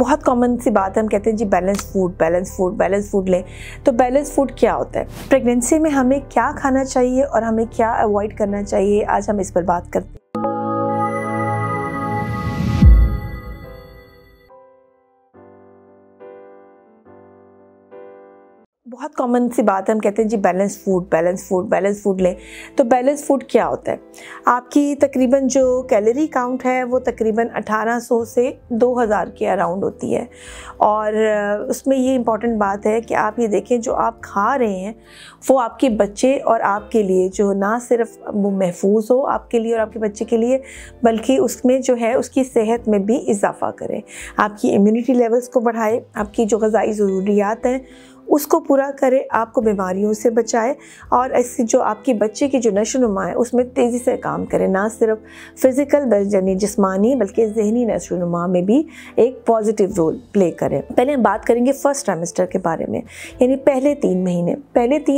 बहुत कॉमन सी बात है, हम कहते हैं जी बैलेंस फूड लें। तो बैलेंस फूड क्या होता है, प्रेगनेंसी में हमें क्या खाना चाहिए और हमें क्या अवॉइड करना चाहिए, आज हम इस पर बात करते हैं। बहुत कॉमन सी बात है, हम कहते हैं जी बैलेंस फूड लें। तो बैलेंस फूड क्या होता है, आपकी तकरीबन जो कैलोरी काउंट है वो तकरीबन 1800 से 2000 के अराउंड होती है। और उसमें ये इम्पॉर्टेंट बात है कि आप ये देखें जो आप खा रहे हैं वो आपके बच्चे और आपके लिए जो ना सिर्फ वो महफूज हो आपके लिए और आपके बच्चे के लिए, बल्कि उसमें जो है उसकी सेहत में भी इजाफा करें, आपकी इम्यूनिटी लेवल्स को बढ़ाए, आपकी जो ग़िज़ाई ज़रूरियात हैं उसको पूरा करे, आपको बीमारियों से बचाए और ऐसी जो आपके बच्चे की जो नशोनुमा है उसमें तेज़ी से काम करे, ना सिर्फ फिज़िकल यानी जिस्मानी बल्कि जहनी नशोनुमा में भी एक पॉजिटिव रोल प्ले करें। पहले हम बात करेंगे फर्स्ट ट्राइमेस्टर के बारे में, यानी पहले तीन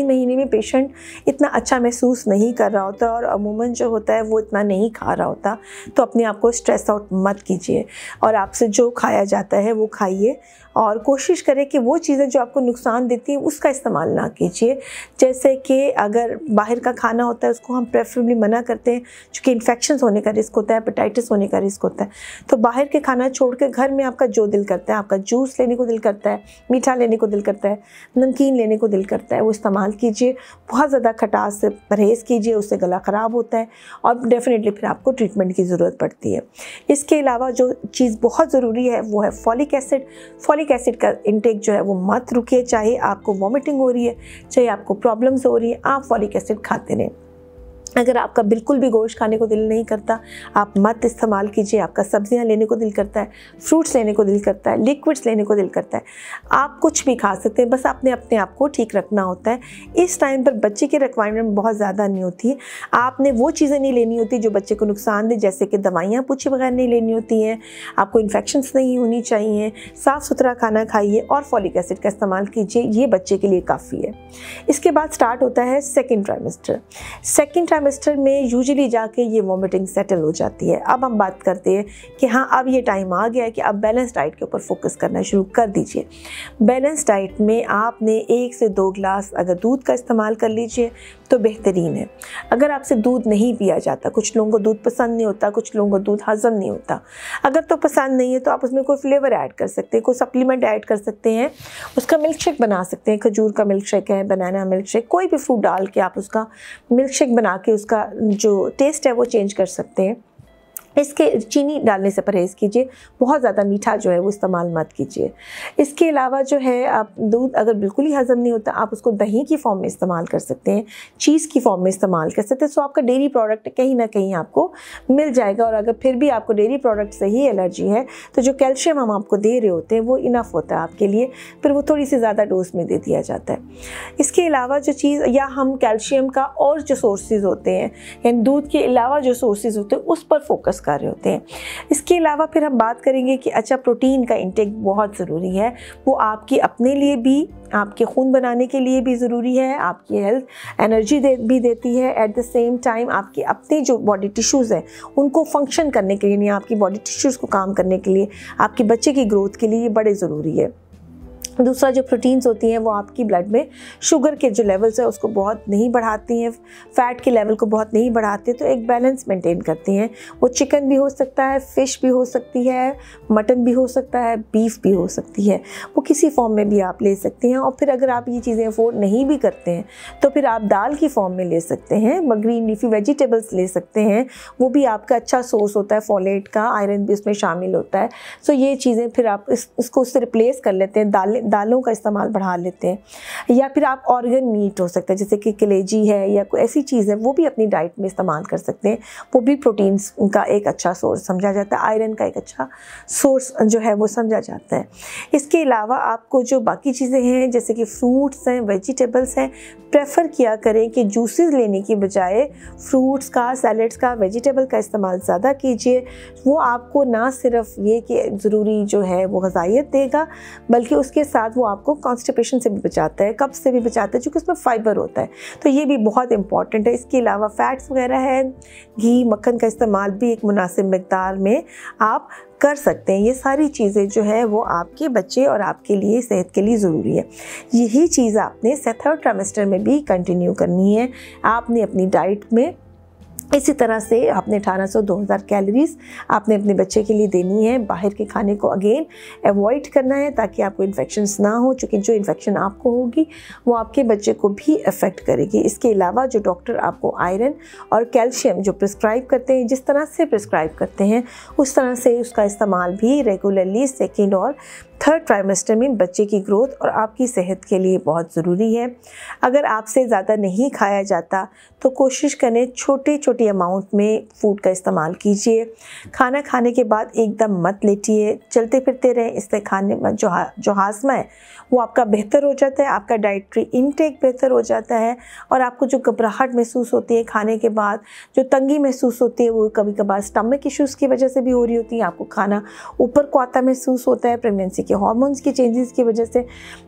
महीने में पेशेंट इतना अच्छा महसूस नहीं कर रहा होता और अमूमन जो होता है वो इतना नहीं खा रहा होता, तो अपने आप को स्ट्रेस आउट मत कीजिए और आपसे जो खाया जाता है वो खाइए और कोशिश करें कि वो चीज़ें जो आपको नुकसान देती है उसका इस्तेमाल ना कीजिए। जैसे कि अगर बाहर का खाना होता है उसको हम प्रेफरेबली मना करते हैं क्योंकि इन्फेक्शंस होने का रिस्क होता है, हेपेटाइटिस होने का रिस्क होता है। तो बाहर के खाना छोड़ के घर में आपका जो दिल करता है, आपका जूस लेने को दिल करता है, मीठा लेने को दिल करता है, नमकीन लेने को दिल करता है, वो इस्तेमाल कीजिए। बहुत ज़्यादा खटास से परहेज़ कीजिए, उससे गला ख़राब होता है और डेफिनेटली फिर आपको ट्रीटमेंट की ज़रूरत पड़ती है। इसके अलावा जो चीज़ बहुत ज़रूरी है वो है फॉलिक एसिड का इंटेक जो है वो मत रुकिए, चाहिए आपको वॉमिटिंग हो रही है, चाहे आपको प्रॉब्लम्स हो रही है, आप फॉलिक एसिड खाते रहें। अगर आपका बिल्कुल भी गोश्त खाने को दिल नहीं करता आप मत इस्तेमाल कीजिए, आपका सब्जियां लेने को दिल करता है, फ्रूट्स लेने को दिल करता है, लिक्विड्स लेने को दिल करता है, आप कुछ भी खा सकते हैं, बस आपने अपने आप को ठीक रखना होता है। इस टाइम पर बच्चे की रिक्वायरमेंट बहुत ज़्यादा नहीं होती, आपने वो चीज़ें नहीं लेनी होती जो बच्चे को नुकसान दें, जैसे कि दवाइयाँ पूछे बगैर नहीं लेनी होती हैं, आपको इन्फेक्शंस नहीं होनी चाहिए, साफ़ सुथरा खाना खाइए और फॉलिक एसिड का इस्तेमाल कीजिए, ये बच्चे के लिए काफ़ी है। इसके बाद स्टार्ट होता है सेकेंड ट्राइमेस्टर में यूजुअली जाके ये वॉमिटिंग सेटल हो जाती है। अब हम बात करते हैं कि हाँ अब ये टाइम आ गया है कि अब बैलेंस डाइट के ऊपर फोकस करना शुरू कर दीजिए। बैलेंस डाइट में आपने 1 से 2 गिलास अगर दूध का इस्तेमाल कर लीजिए तो बेहतरीन है। अगर आपसे दूध नहीं पिया जाता, कुछ लोगों को दूध पसंद नहीं होता, कुछ लोगों को दूध हज़म नहीं होता, अगर तो पसंद नहीं है तो आप उसमें कोई फ्लेवर ऐड कर सकते हैं, कोई सप्लीमेंट ऐड कर सकते हैं, उसका मिल्क शेक बना सकते हैं, खजूर का मिल्क शेक है, बनाना मिल्क शेक, कोई भी फ्रूट डाल के आप उसका मिल्क शेक बना के उसका जो टेस्ट है वो चेंज कर सकते हैं। इसके चीनी डालने से परहेज़ कीजिए, बहुत ज़्यादा मीठा जो है वो इस्तेमाल मत कीजिए। इसके अलावा जो है आप दूध अगर बिल्कुल ही हज़म नहीं होता आप उसको दही की फॉर्म में इस्तेमाल कर सकते हैं, चीज़ की फॉर्म में इस्तेमाल कर सकते हैं, सो आपका डेयरी प्रोडक्ट कहीं ना कहीं आपको मिल जाएगा। और अगर फिर भी आपको डेयरी प्रोडक्ट से ही एलर्जी है तो जो कैल्शियम हम आपको दे रहे होते हैं वो इनफ होता है आपके लिए, फिर वो थोड़ी सी ज़्यादा डोज में दे दिया जाता है। इसके अलावा जो चीज़ या हम कैल्शियम का और जो सोर्सेज होते हैं यानी दूध के अलावा जो सोर्सेज होते हैं उस पर फोकस कर रहे होते हैं। इसके अलावा फिर हम बात करेंगे कि अच्छा प्रोटीन का इंटेक बहुत ज़रूरी है, वो आपकी अपने लिए भी, आपके खून बनाने के लिए भी ज़रूरी है, आपकी हेल्थ एनर्जी भी देती है, एट द सेम टाइम आपके अपने जो बॉडी टिश्यूज़ हैं उनको फंक्शन करने के लिए यानी आपकी बॉडी टिश्यूज़ को काम करने के लिए, आपके बच्चे की ग्रोथ के लिए ये बड़े ज़रूरी है। दूसरा जो प्रोटीन्स होती हैं वो आपकी ब्लड में शुगर के जो लेवल्स है उसको बहुत नहीं बढ़ाती हैं, फैट के लेवल को बहुत नहीं बढ़ाती, तो एक बैलेंस मेंटेन करती हैं। वो चिकन भी हो सकता है, फ़िश भी हो सकती है, मटन भी हो सकता है, बीफ भी हो सकती है, वो किसी फॉर्म में भी आप ले सकते हैं। और फिर अगर आप ये चीज़ें अफोर्ड नहीं भी करते हैं तो फिर आप दाल की फॉर्म में ले सकते हैं, ग्रीन लीफी वेजिटेबल्स ले सकते हैं, वो भी आपका अच्छा सोर्स होता है, फॉलेट का आयरन भी उसमें शामिल होता है। सो ये चीज़ें फिर आप इसको उससे रिप्लेस कर लेते हैं, दालों का इस्तेमाल बढ़ा लेते हैं। या फिर आप ऑर्गन मीट हो सकता है जैसे कि कलेजी है या कोई ऐसी चीज़ है, वो भी अपनी डाइट में इस्तेमाल कर सकते हैं, वो भी प्रोटीन्स का एक अच्छा सोर्स समझा जाता है, आयरन का एक अच्छा सोर्स जो है वो समझा जाता है। इसके अलावा आपको जो बाकी चीज़ें हैं जैसे कि फ्रूट्स हैं, वेजिटेबल्स हैं, प्रेफर किया करें कि जूसेस लेने की बजाय फ्रूट्स का, सैलड्स का, वेजिटेबल का इस्तेमाल ज़्यादा कीजिए। वो आपको ना सिर्फ ये कि ज़रूरी जो है वो ग़िज़ायत देगा बल्कि उसके साथ वो आपको कॉन्स्टिपेशन से भी बचाता है, कब्ज से भी बचाता है, क्योंकि उसमें फाइबर होता है, तो ये भी बहुत इंपॉर्टेंट है। इसके अलावा फैट्स वगैरह है, घी मक्खन का इस्तेमाल भी एक मुनासिब मकदार में आप कर सकते हैं। ये सारी चीज़ें जो है वो आपके बच्चे और आपके लिए सेहत के लिए ज़रूरी है। यही चीज़ आपने थर्ड ट्राइमेस्टर में भी कंटिन्यू करनी है। आपने अपनी डाइट में इसी तरह से आपने 1800-2000 कैलोरीज आपने अपने बच्चे के लिए देनी है। बाहर के खाने को अगेन अवॉइड करना है ताकि आपको इन्फेक्शंस ना हो, क्योंकि जो इन्फेक्शन आपको होगी वो आपके बच्चे को भी अफेक्ट करेगी। इसके अलावा जो डॉक्टर आपको आयरन और कैल्शियम जो प्रिस्क्राइब करते हैं, जिस तरह से प्रिस्क्राइब करते हैं उस तरह से उसका इस्तेमाल भी रेगुलरली सेकेंड और थर्ड ट्राइमेस्टर में बच्चे की ग्रोथ और आपकी सेहत के लिए बहुत ज़रूरी है। अगर आपसे ज़्यादा नहीं खाया जाता तो कोशिश करें छोटे छोटे अमाउंट में फ़ूड का इस्तेमाल कीजिए। खाना खाने के बाद एकदम मत लेटिए, चलते फिरते रहें, इससे खाने में जो हाजमा है वो आपका बेहतर हो जाता है, आपका डाइटरी इनटेक बेहतर हो जाता है और आपको जो घबराहट महसूस होती है खाने के बाद, जो तंगी महसूस होती है वो कभी कभार स्टमक इश्यूज़ की वजह से भी हो रही होती है। आपको खाना ऊपर को आता महसूस होता है, प्रेगनेंसी हार्मोन्स की चेंजेस की वजह से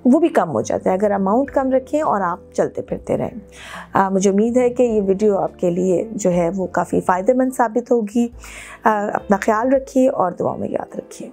वो भी कम हो जाता है। अगर अमाउंट कम रखें और आप चलते फिरते रहें। मुझे उम्मीद है कि ये वीडियो आपके लिए जो है वो काफ़ी फ़ायदेमंद साबित होगी। अपना ख्याल रखिए और दुआ में याद रखिए।